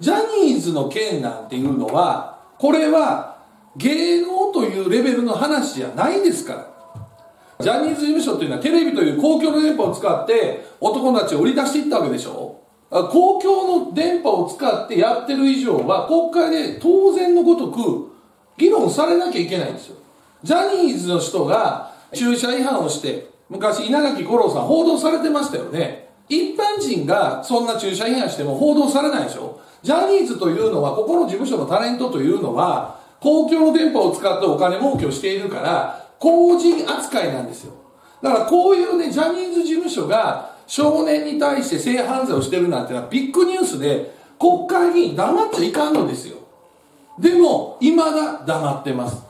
ジャニーズの件なんていうのは、これは芸能というレベルの話じゃないですから。ジャニーズ事務所というのはテレビという公共の電波を使って男たちを売り出していったわけでしょ。公共の電波を使ってやってる以上は国会で当然のごとく議論されなきゃいけないんですよ。ジャニーズの人が駐車違反をして、昔稲垣吾郎さん報道されてましたよね。一般人がそんな駐車違反しても報道されないでしょ。ジャニーズというのは、ここの事務所のタレントというのは公共の電波を使ってお金儲けをしているから公人扱いなんですよ。だからこういうね、ジャニーズ事務所が少年に対して性犯罪をしてるなんてのはビッグニュースで、国会議員黙っちゃいかんのですよ。でもいまだ黙ってます。